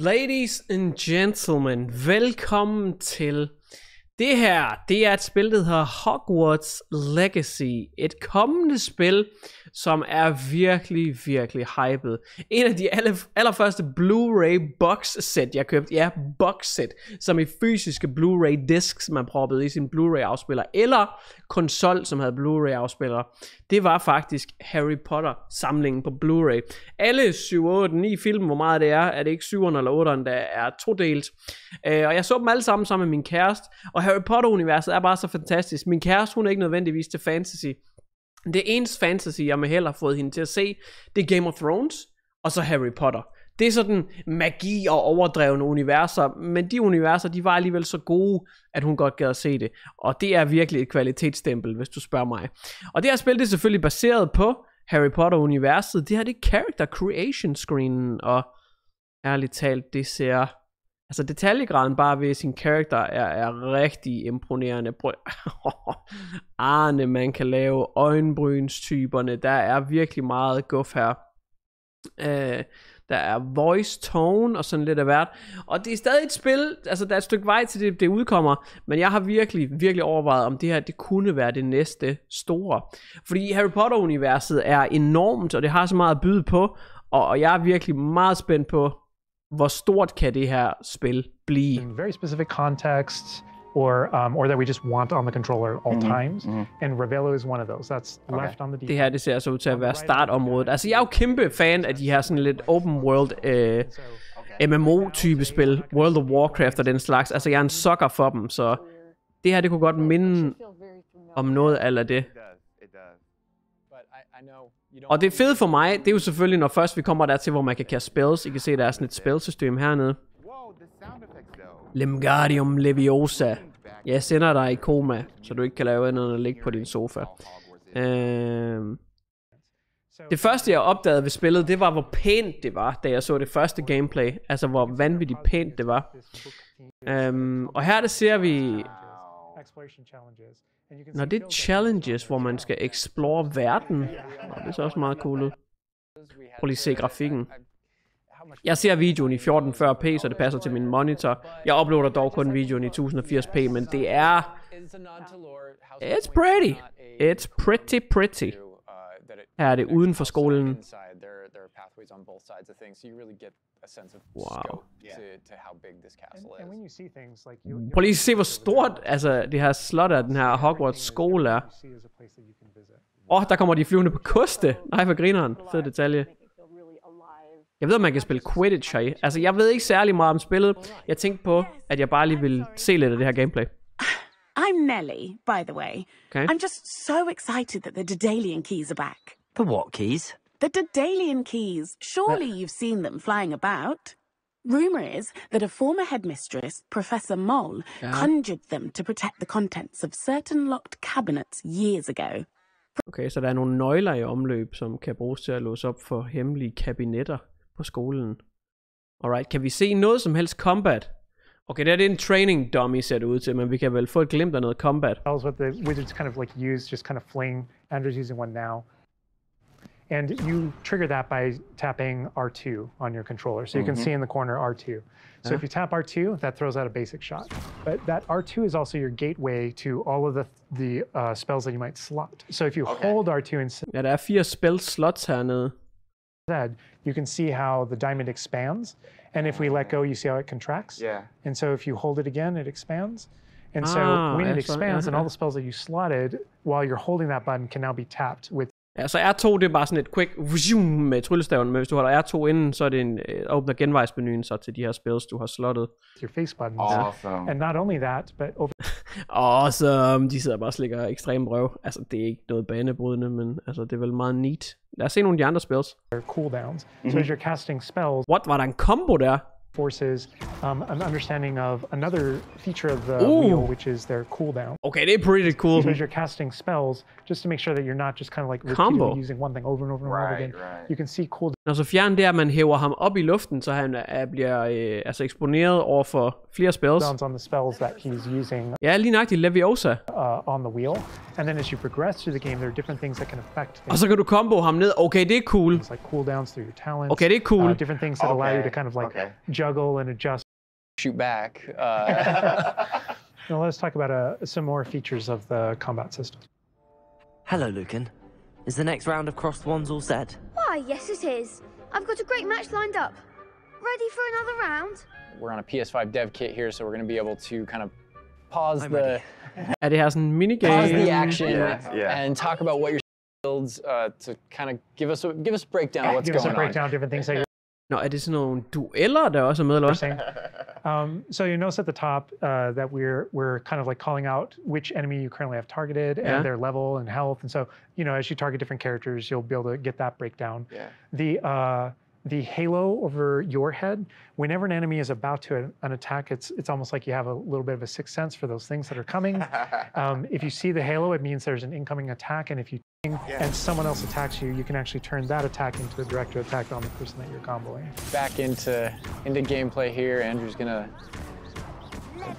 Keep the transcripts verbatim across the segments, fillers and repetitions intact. Ladies and gentlemen, velkommen til det her. Det er et spil, der hedder Hogwarts Legacy. Et kommende spil, som er virkelig, virkelig hyped. En af de allerførste Blu-ray box-sæt, jeg købte. Ja, box-sæt, som i fysiske Blu-ray discs, man proppede i sin Blu-ray-afspiller. Eller konsol, som havde Blu-ray-afspillere. Det var faktisk Harry Potter-samlingen på Blu-ray. Alle syv, otte, ni film, hvor meget det er, er det ikke syveren eller otteren, der er todelt. Øh, og jeg så dem alle sammen sammen med min kæreste. Og Harry Potter-universet er bare så fantastisk. Min kæreste, hun er ikke nødvendigvis til fantasy. Det eneste fantasy, jeg med held har fået hende til at se, det er Game of Thrones, og så Harry Potter. Det er sådan magi og overdrevne universer, men de universer, de var alligevel så gode, at hun godt gad at se det. Og det er virkelig et kvalitetsstempel, hvis du spørger mig. Og det her spil, det er selvfølgelig baseret på Harry Potter-universet. Det her, det er character creation screenen, og ærligt talt, det ser... Altså detaljegraden bare ved sin karakter er, er rigtig imponerende. Arne, man kan lave øjenbrynstyperne. Der er virkelig meget guf her. Øh, der er voice tone og sådan lidt af hvert. Og det er stadig et spil. Altså der er et stykke vej til det, det udkommer. Men jeg har virkelig, virkelig overvejet, om det her det kunne være det næste store. Fordi Harry Potter-universet er enormt, og det har så meget at byde på. Og, og jeg er virkelig meget spændt på, hvor stort kan det her spil blive? In very specific contexts, or um, or that we just want on the controller all mm-hmm. times, mm-hmm. and Ravello is one of those. That's okay. Left on the deep. Det her det ser så ud til at være startområdet. Altså jeg er jo kæmpe fan af de her sådan lidt open world øh, M M O-type spil, World of Warcraft og den slags. Altså jeg er en sucker for dem, så det her det kunne godt minde om noget eller det. Og det fede for mig, det er jo selvfølgelig, når først vi kommer dertil, hvor man kan kaste spells. I kan se, der er sådan et spelsystem hernede. Lemgardium Leviosa. Jeg sender dig i koma, så du ikke kan lave andet end at ligge på din sofa. Øhm. Det første, jeg opdagede ved spillet, det var, hvor pænt det var, da jeg så det første gameplay. Altså, hvor vanvittigt pænt det var. Øhm. Og her, der ser vi... Nå, det er challenges, hvor man skal explore verden. Nå, det er så også meget cool ud. Prøv lige at se grafikken. Jeg ser videoen i fjorten fyrre p, så det passer til min monitor. Jeg uploader dog kun videoen i tusind og firs p, men det er... It's pretty. It's pretty pretty. Her er det uden for skolen. Wow. Prøv lige at se, hvor stort altså, det her slot er, den her Hogwarts skole er. Åh, oh, der kommer de flyvende på koste. Nej, for grineren. Fed detalje. Jeg ved, at man kan spille Quidditch her. Altså, jeg ved ikke særlig meget om spillet. Jeg tænkte på, at jeg bare lige ville se lidt af det her gameplay. I'm Nelly, by the way. Okay. I'm just so excited that the Daedalian keys are back. The what keys? The Daedalian keys. Surely yeah. You've seen them flying about. Rumor is that a former headmistress, Professor Moll, yeah. conjured them to protect the contents of certain locked cabinets years ago. Okay, så der er nogle nøgler i omløb, som kan bruges til at låse op for hemmelige kabinetter på skolen. Alright, kan vi se noget som helst combat? Okay, det er en training dummy ser det ud til, men vi kan vel få et glimt af noget combat. That's what the wizards kind of like use, just kind of fling. Andrew's using one now. And you trigger that by tapping R two on your controller. So you can mm-hmm. see in the corner R two. So yeah. if you tap R two, that throws out a basic shot. But that R two is also your gateway to all of the the uh, spells that you might slot. So if you okay. hold R two and ja, der er fire spell slots hernede. You can see how the diamond expands, and if we let go, you see how it contracts. Yeah. And so if you hold it again, it expands. And so ah, when it expands, and all the spells that you slotted while you're holding that button can now be tapped with. Ja, så R to det er bare sådan et quick med tryllestaven, men hvis du holder R to inden, så er det en åbner genvejsmenuen så til de her spells du har slottet. Your face button. Awesome. And not only that, but over. Awesome. De sidder bare og slikker ekstrem røv. Altså det er ikke noget banebrydende, men altså det er vel meget neat. Lad os se nogle af de andre spells. Cooldowns. Mm-hmm. So as you're casting spells. What var der en combo der? Forces um, an understanding of another feature of the Ooh. Wheel, which is their cooldown. Okay, they're pretty cool. Because you're casting spells, just to make sure that you're not just kind of like repeatedly using one thing over and over and right, over again. Right. You can see cool Når Sofian der, man hæver ham op i luften, så han er, bliver øh, altså eksponeret over for flere spells. On the spells that he's using. Ja, lige nøjagtigt Leviosa. Uh, on the wheel. And then as you progress through the game, there are different things that can affect things. Og så kan du combo ham ned. Okay, det er cool. It's like cooldowns through your talents. Okay, det er cool. Uh, different things that okay. allow you to kind of like okay. juggle and adjust. Shoot back. Uh... Now let's talk about uh, some more features of the combat system. Hello, Lucan. Is the next round of Crossed Wands all set? Why, yes it is. I've got a great match lined up. Ready for another round? We're on a P S five dev kit here, so we're going to be able to kind of pause I'm the... and it has a mini game. Pause the action yeah. Yeah. and talk about what your builds uh, to kind of give us a, give us a breakdown yeah, of what's give going us a on. breakdown of different things that you're... Nå, er det sådan nogle dueller, der også er med, eller hvad? Um, so you notice at the top uh, that we're we're kind of like calling out which enemy you currently have targeted yeah. and their level and health, and so you know as you target different characters, you'll be able to get that breakdown. Yeah. The uh, the halo over your head. Whenever an enemy is about to an attack, it's it's almost like you have a little bit of a sixth sense for those things that are coming. Um, if you see the halo, it means there's an incoming attack, and if you yeah. and someone else attacks you, you can actually turn that attack into a direct attack on the person that you're comboing. Back into into gameplay here. Andrew's gonna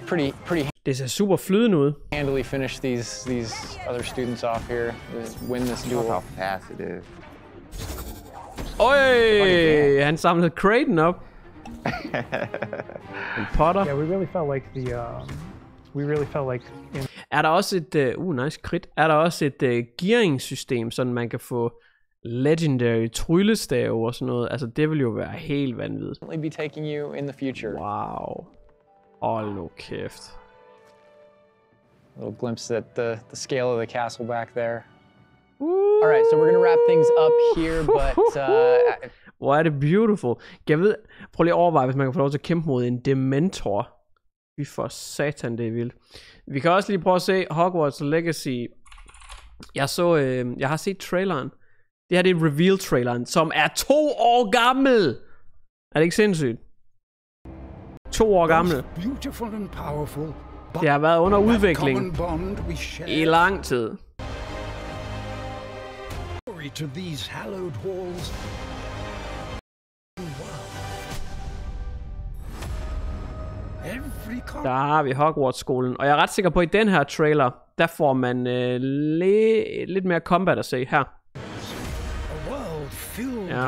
pretty pretty. This is super flydende ud. Handily finish these these other students off here. Win this duel. Look how fast it is. Oi! Han samlede Creighton op. And Potter. Yeah, we really felt like the um, we really felt like. In Er der også et uh, nice crit. Er der også et uh, gearingssystem, sådan man kan få legendary tryllestave og sådan noget. Altså det vil jo være helt vanvittigt. We'll be taking you in the future. Wow. Åh, oh, kæft. A little glimpse at the the scale of the castle back there. Ooh. All right, so we're going to wrap things up here, but uh Hvor er det beautiful. Jeg ved, prøv lige at overveje, hvis man kan få lov til at kæmpe mod en dementor. Vi får satan, det er vildt. Vi kan også lige prøve at se Hogwarts Legacy. Jeg så, øh, jeg har set traileren. Det her det er reveal-traileren, som er to år gammel. Er det ikke sindssygt? To år gammel. Det har været under udvikling i lang tid. Der har vi Hogwarts-skolen, og jeg er ret sikker på, at i den her trailer, der får man øh, le, lidt mere combat at se her. Ja.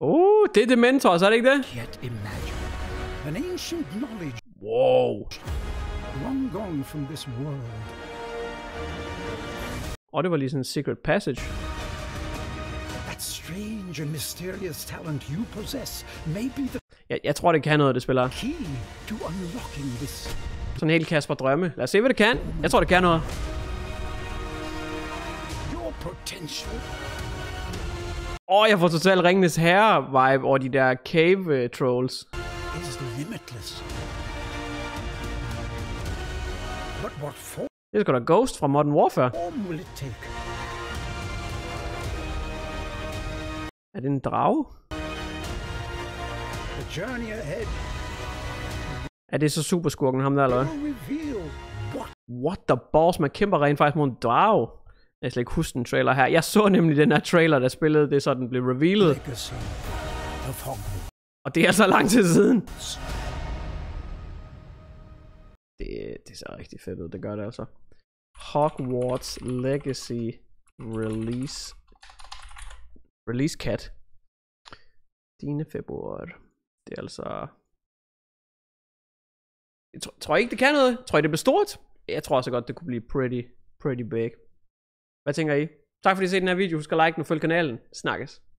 Uh, det er Dementors, er det ikke det? Wow. Og det var lige sådan en secret passage. Jeg, jeg tror, det kan noget, det spiller. Sådan en hel Kasper Drømme. Lad os se, hvad det kan. Jeg tror, det kan noget. Åh, oh, jeg får totalt Ringenes Herre-vibe over de der cave-trolls. Det er sgu da Ghost fra Modern Warfare. Er det en drage? Er det så superskurken ham der, eller hvad? What the balls? Man kæmper rent faktisk mod en drage. Jeg kan slet ikke huske den trailer her. Jeg så nemlig den her trailer, der spillede det, så den blev revealet. Og det er så lang tid siden. Det, det er så rigtig fedt ud, det gør det altså. Hogwarts Legacy Release. Release Cat. tiende februar. Det er altså... Jeg tror, tror I ikke, det kan noget? Tror I, det bliver stort? Jeg tror også godt, det kunne blive pretty, pretty big. Hvad tænker I? Tak fordi I så den her video. Husk at like den og følg kanalen. Snakkes.